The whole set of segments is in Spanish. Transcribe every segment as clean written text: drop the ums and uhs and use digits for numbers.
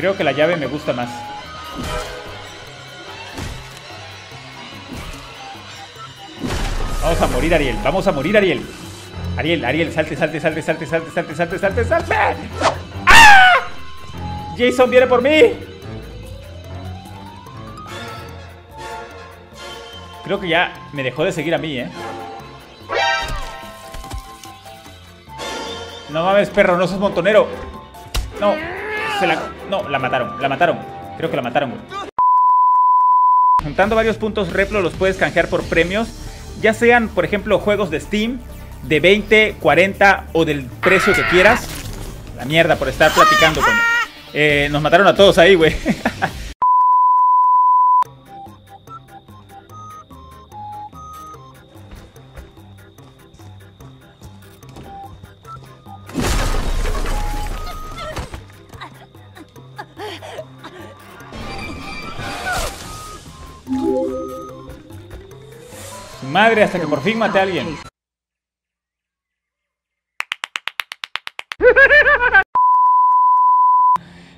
Creo que la llave me gusta más. Vamos a morir, Ariel. Vamos a morir, Ariel. Ariel, Ariel, salte, salte, salte, salte, salte, salte, salte, salte, salte. ¡Ah! Jason viene por mí. Creo que ya me dejó de seguir a mí, ¿eh? No mames, perro, no sos montonero. No, no, la mataron, la mataron. Creo que la mataron. Juntando varios puntos Replo los puedes canjear por premios, ya sean, por ejemplo, juegos de Steam, de 20, 40 o del precio que quieras. La mierda por estar platicando, coño. Nos mataron a todos ahí, güey. Madre, hasta que por fin maté a alguien.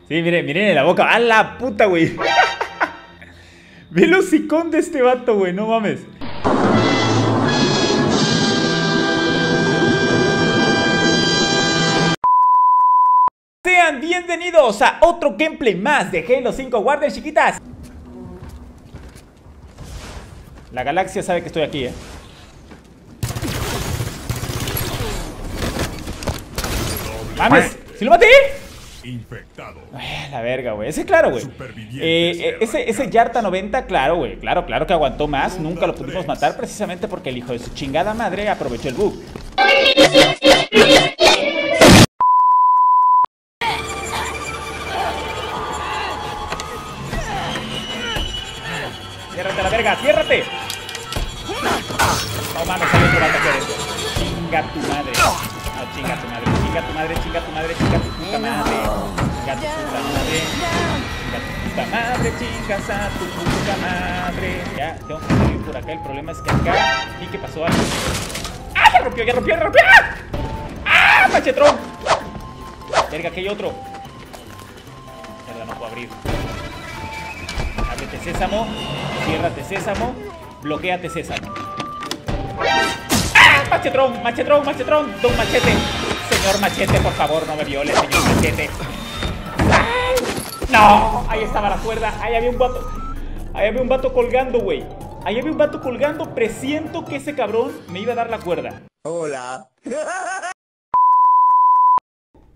Sí, miren, miren en la boca. ¡A la puta, güey! Ve el hocicón de este vato, güey. No mames. Sean bienvenidos a otro gameplay más de Halo 5 Guardians, chiquitas. La galaxia sabe que estoy aquí, ¿eh? ¡Mames! ¡Sí lo maté! Infectado. Ay, la verga, güey. Ese, claro, güey. Ese Yarta 90, claro, güey. Claro, claro que aguantó más. Nunca lo pudimos matar precisamente porque el hijo de su chingada madre aprovechó el bug. ¡Ciérrate la verga! ¡Ciérrate! No mames, sabes que vas a hacer esto. Chinga tu madre. No, chinga tu madre. Chinga tu madre, chinga tu madre, chinga tu puta madre. Chinga tu puta madre. Chinga tu puta madre, chingas a tu puta madre. Ya, tengo que salir por acá. El problema es que acá vi que pasó algo. ¡Ah! ¡Ya rompió, ya rompió, ya rompió! ¡Ah! ¡Machetrón! Verga, aquí hay otro. Verga, no puedo abrir. Ábrete, sésamo. Ciérrate, sésamo. Bloquéate, sésamo. ¡Ah! ¡Machetrón! ¡Machetrón! ¡Machetrón! ¡Don Machete! Señor Machete, por favor, no me viole, señor Machete. ¡Ay! ¡No! Ahí estaba la cuerda. Ahí había un vato. Ahí había un vato colgando, güey. Ahí había un vato colgando. Presiento que ese cabrón me iba a dar la cuerda. Hola.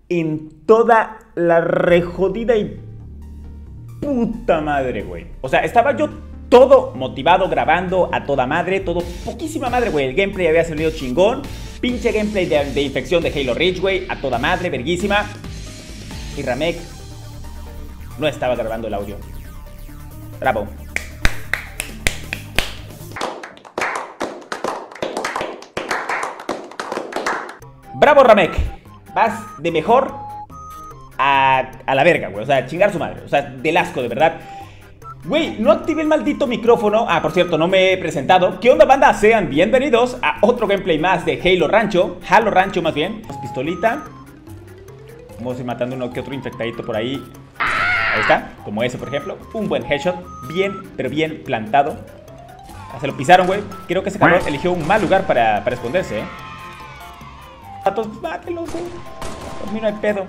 En toda la rejodida y puta madre, güey. O sea, estaba yo todo motivado, grabando a toda madre, todo poquísima madre, güey. El gameplay había salido chingón. Pinche gameplay de infección de Halo Reach, güey. A toda madre, verguísima. Y Ramek no estaba grabando el audio. Bravo. Bravo, Ramek. Vas de mejor a la verga, güey. O sea, chingar su madre. O sea, del asco, de verdad. Güey, no activé el maldito micrófono. Ah, por cierto, no me he presentado. ¿Qué onda, banda? Sean bienvenidos a otro gameplay más de Halo Rancho. Halo Rancho, más bien. Pistolita. Vamos a ir matando uno que otro infectadito por ahí. Ahí está, como ese, por ejemplo. Un buen headshot, bien, pero bien plantado. Se lo pisaron, güey. Creo que ese cabrón eligió un mal lugar para esconderse, ¿eh? Patos, mátelos, güey. Por mí no hay pedo.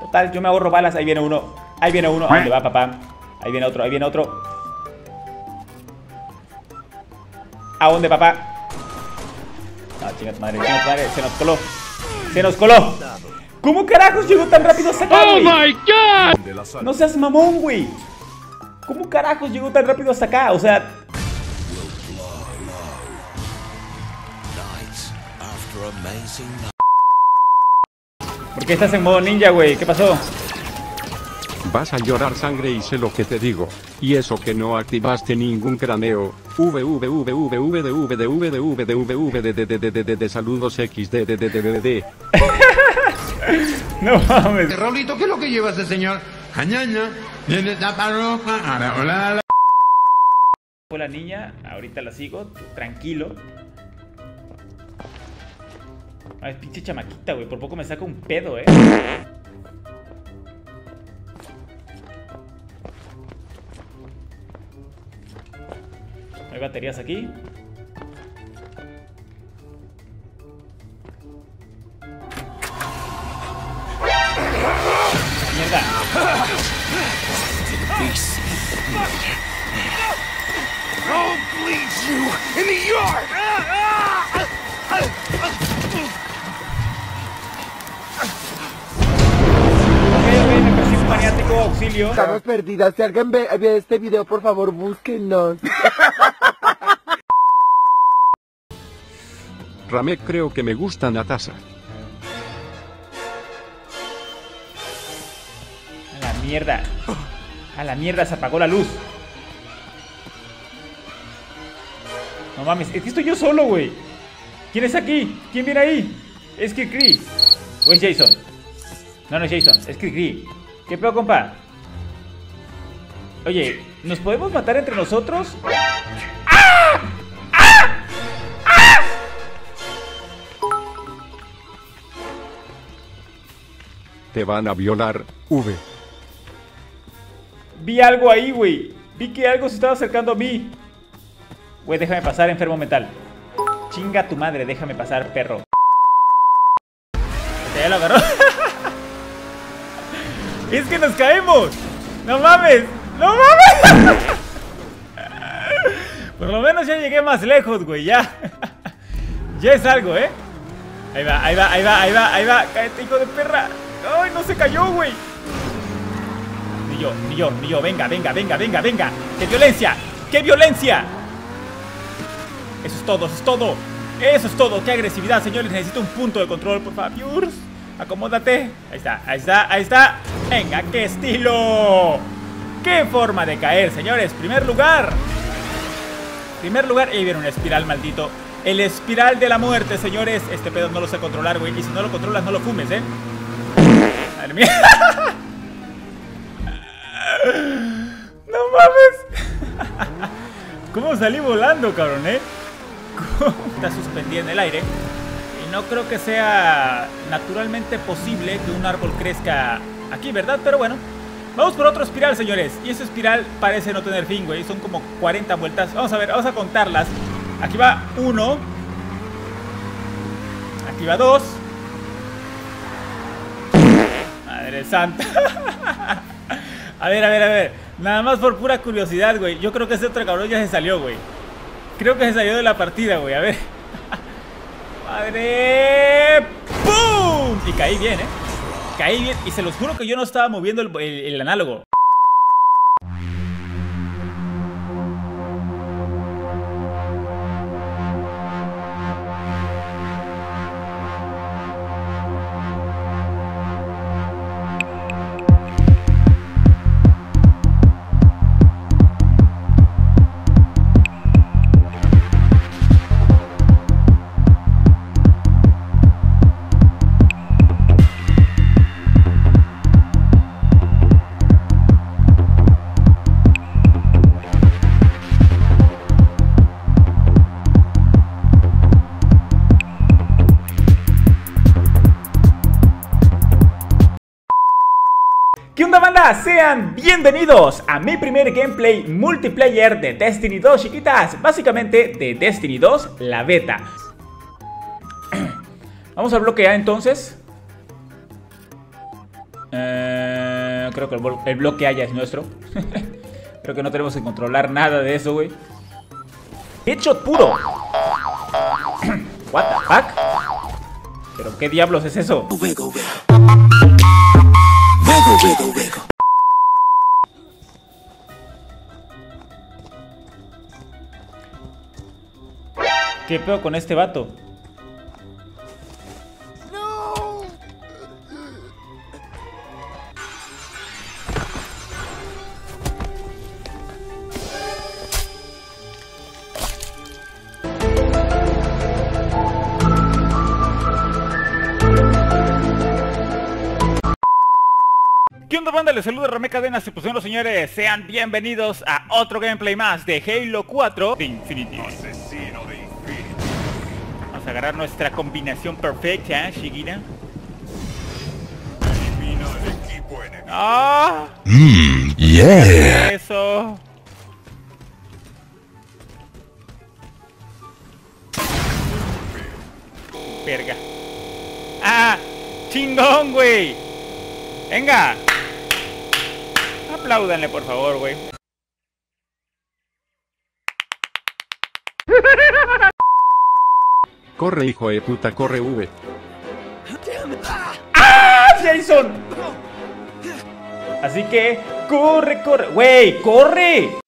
Total, yo me ahorro balas. Ahí viene uno. Ahí viene uno. ¿A dónde va, papá? Ahí viene otro, ahí viene otro. ¿A dónde, papá? No, chinga tu madre, chinga tu madre. Se nos coló. Se nos coló. ¿Cómo carajos llegó tan rápido hasta acá, güey? ¡Oh, my God! No seas mamón, güey. ¿Cómo carajos llegó tan rápido hasta acá? O sea... ¿Por qué estás en modo ninja, güey? ¿Qué pasó? Vas a llorar sangre y sé lo que te digo. Y eso que no activaste ningún cráneo. Saludos XD. No mames. Raulito, ¿qué es lo que lleva ese señor? Fue la niña, ahorita la sigo, tranquilo. Ay, pinche chamaquita, güey, por poco me saca un pedo, eh. Hay baterías aquí. Mierda. Ok, me persigue un maniático, auxilio. Estamos perdidas, si alguien ve este video por favor búsquenos. Rame, creo que me gusta Natasha. A la mierda. A la mierda, se apagó la luz. No mames, es que estoy yo solo, güey. ¿Quién es aquí? ¿Quién viene ahí? Es Cricri. ¿O es Jason? No, no es Jason, es Cricri. ¿Qué pedo, compa? Oye, ¿nos podemos matar entre nosotros? Te van a violar, V. Vi algo ahí, güey. Vi que algo se estaba acercando a mí. Güey, déjame pasar, enfermo mental. Chinga tu madre, déjame pasar, perro. Ya lo agarró. Es que nos caemos. No mames, no mames. Por lo menos ya llegué más lejos, güey, ya. Ya es algo, ¿eh? Ahí va, ahí va, ahí va, ahí va, ahí va. Cállate, hijo de perra. ¡Ay, no se cayó, güey! Ni yo, venga. ¡Qué violencia! ¡Qué violencia! Eso es todo, eso es todo. ¡Qué agresividad, señores! Necesito un punto de control, por favor. Acomódate. Ahí está. Venga, qué estilo. ¡Qué forma de caer, señores! Primer lugar. Ahí viene una espiral, maldito. El espiral de la muerte, señores. Este pedo no lo sé controlar, güey. Y si no lo controlas, no lo fumes, ¿eh? No mames. ¿Cómo salí volando, cabrón, eh? ¿Cómo? Está suspendida en el aire. Y no creo que sea naturalmente posible que un árbol crezca aquí, ¿verdad? Pero bueno, vamos por otro espiral, señores. Y esa espiral parece no tener fin, güey. Son como 40 vueltas. Vamos a ver, vamos a contarlas. Aquí va uno. Aquí va dos. Interesante. A ver. Nada más por pura curiosidad, güey. Yo creo que ese otro cabrón ya se salió, güey. Creo que se salió de la partida, güey. A ver. Madre. ¡Pum! Y caí bien, ¿eh? Caí bien. Y se los juro que yo no estaba moviendo el análogo. Sean bienvenidos a mi primer gameplay multiplayer de Destiny 2, chiquitas. Básicamente de Destiny 2, la beta. Vamos a bloquear entonces. Creo que el bloquea ya es nuestro. Creo que no tenemos que controlar nada de eso, güey. Headshot puro. What the fuck. Pero qué diablos es eso. Wego. ¿Qué pedo con este vato? No. ¿Qué onda, banda? Les saluda rameCadenas y pues, señores, sean bienvenidos a otro gameplay más de Halo 4 de Infinity. Agarrar nuestra combinación perfecta, ¿eh, chiquita? ¡Ah! ¡Oh! ¡Yeah! Eso. verga. ¡Ah! ¡Chingón, güey! ¡Venga! Apláudanle, por favor, güey. Corre, hijo de puta, corre, V. ¡Ah! ¡Jason! Así que, corre, corre. ¡Güey, corre!